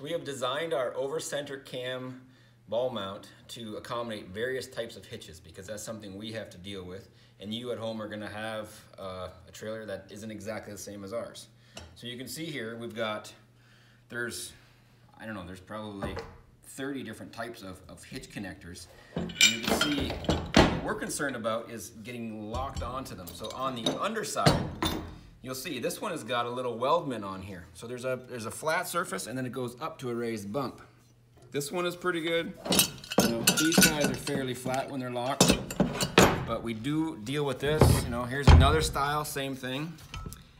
So we have designed our over-center cam ball mount to accommodate various types of hitches, because that's something we have to deal with, and you at home are going to have a trailer that isn't exactly the same as ours. So you can see here we've got, there's probably 30 different types of hitch connectors, and you can see what we're concerned about is getting locked onto them. So on the underside, you'll see this one has got a little weldment on here. So there's a flat surface, and then it goes up to a raised bump. This one is pretty good. You know, these guys are fairly flat when they're locked, but we do deal with this. You know, here's another style, same thing.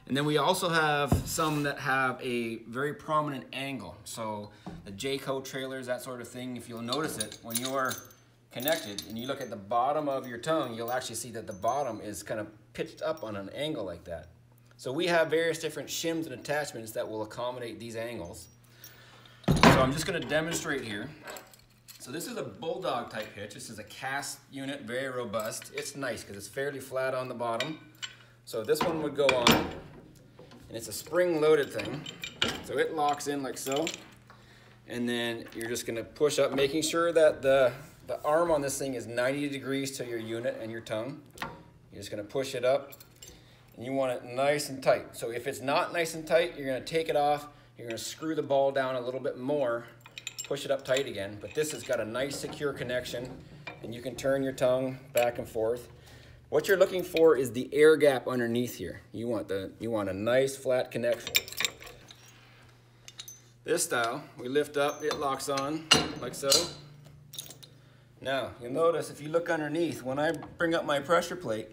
And then we also have some that have a very prominent angle. So the Jayco trailers, that sort of thing, if you'll notice it, when you're connected and you look at the bottom of your tongue, you'll actually see that the bottom is kind of pitched up on an angle like that. So we have various different shims and attachments that will accommodate these angles. So I'm just going to demonstrate here. So this is a bulldog type hitch. This is a cast unit, very robust. It's nice because it's fairly flat on the bottom. So this one would go on, and it's a spring-loaded thing. So it locks in like so, and then you're just going to push up, making sure that the arm on this thing is 90 degrees to your unit and your tongue. You're just going to push it up, and you want it nice and tight. So if it's not nice and tight, you're going to take it off. You're going to screw the ball down a little bit more, push it up tight again, but this has got a nice secure connection, and you can turn your tongue back and forth. What you're looking for is the air gap underneath here. You want a nice flat connection. This style, we lift up, it locks on like so. Now, you'll notice if you look underneath, when I bring up my pressure plate,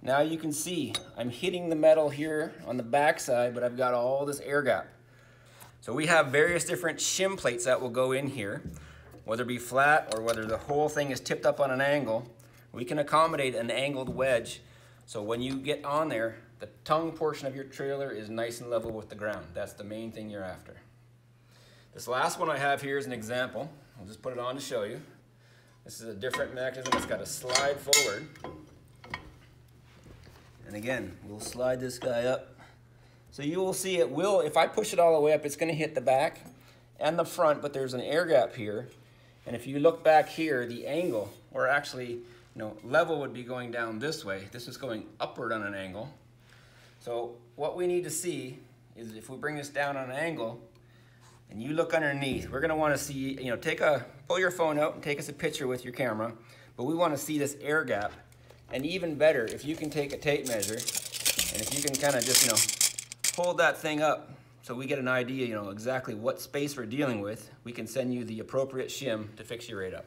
now you can see I'm hitting the metal here on the backside, but I've got all this air gap. So we have various different shim plates that will go in here, whether it be flat or whether the whole thing is tipped up on an angle. We can accommodate an angled wedge, so when you get on there, the tongue portion of your trailer is nice and level with the ground. That's the main thing you're after. This last one I have here is an example. I'll just put it on to show you. This is a different mechanism. It's got a slide forward. And again, we'll slide this guy up. So you will see it will, if I push it all the way up, it's going to hit the back and the front, but there's an air gap here. And if you look back here, the angle, or actually, you know, level would be going down this way. This is going upward on an angle. So what we need to see is if we bring this down on an angle and you look underneath, we're going to want to see, you know, pull your phone out and take us a picture with your camera, but we want to see this air gap. And even better, if you can take a tape measure and if you can kind of just, you know, hold that thing up so we get an idea, you know, exactly what space we're dealing with, we can send you the appropriate shim to fix your rate up.